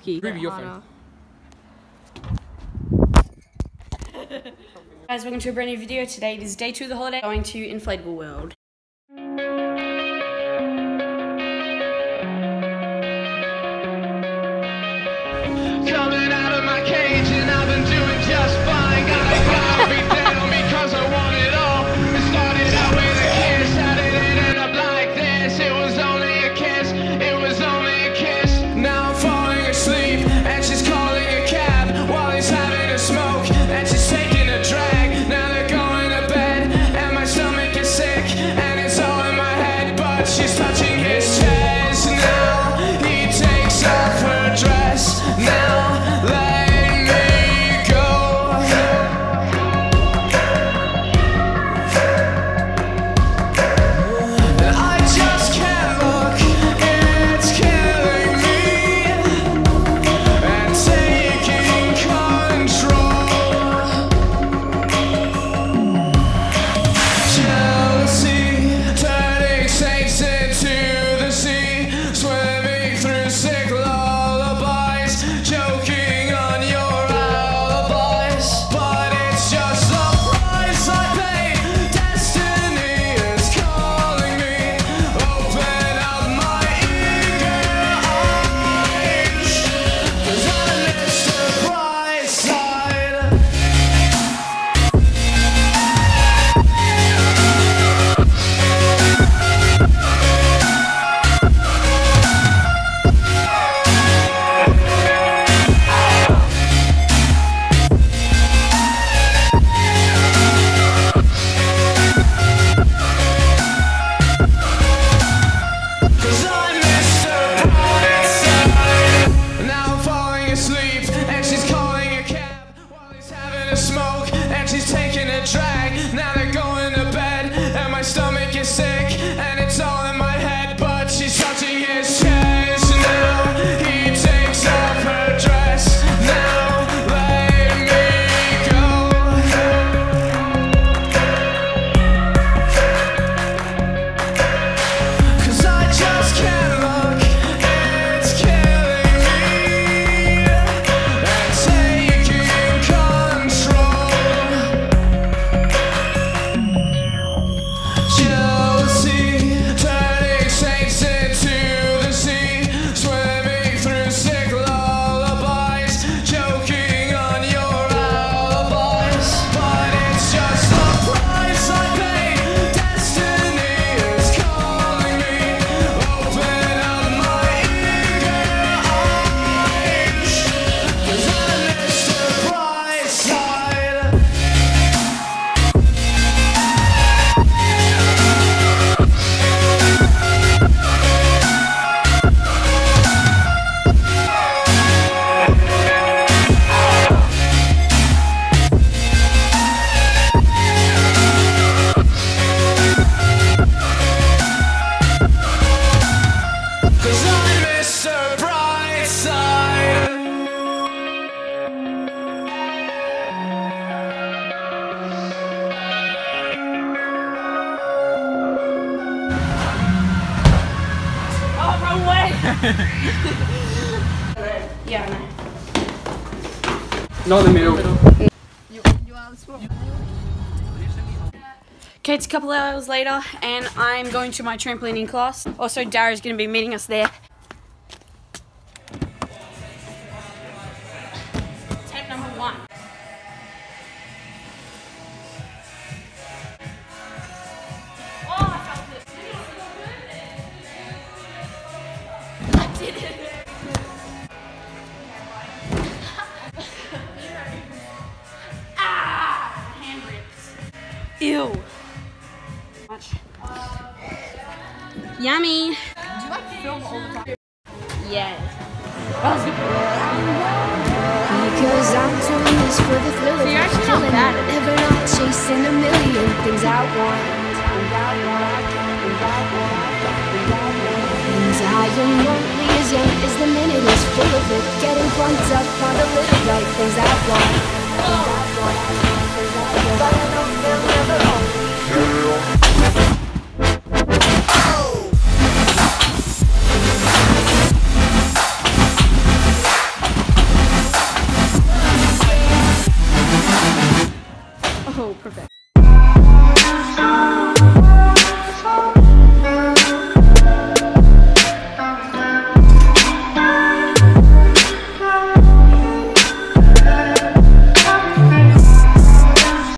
lucky. Ruby, you're fine. Guys, welcome to a brand new video. Today it is day 2 of the holiday, going to Inflatable World. Coming out of my cage and I've been doing just fine. Got me down because I want it all. It started out with a kiss, how did it end up like this? It was only a kiss, it was only a kiss. Now I'm falling asleep and she's calling a cab while he's having a smoke and she's taking a drag. Now they're going to bed and my stomach is sick and it's all in my head, but she's touching his chest. Now he takes off her dress. Now yeah, no. Not in the middle. You are the swirl. Okay, it's a couple hours later and I'm going to my trampolining class. Also, Dara's going to be meeting us there. Tip number 1. Ew. Much. Yummy. Do you like film all the time? Yes. Because I'm doing this for the thrill of it. You're actually not bad. Never not chasing a million things I want. Things I am only as young as the minute is full of it. Getting pumped up on the little right things I want. But I don't feel never on. Cool, perfect.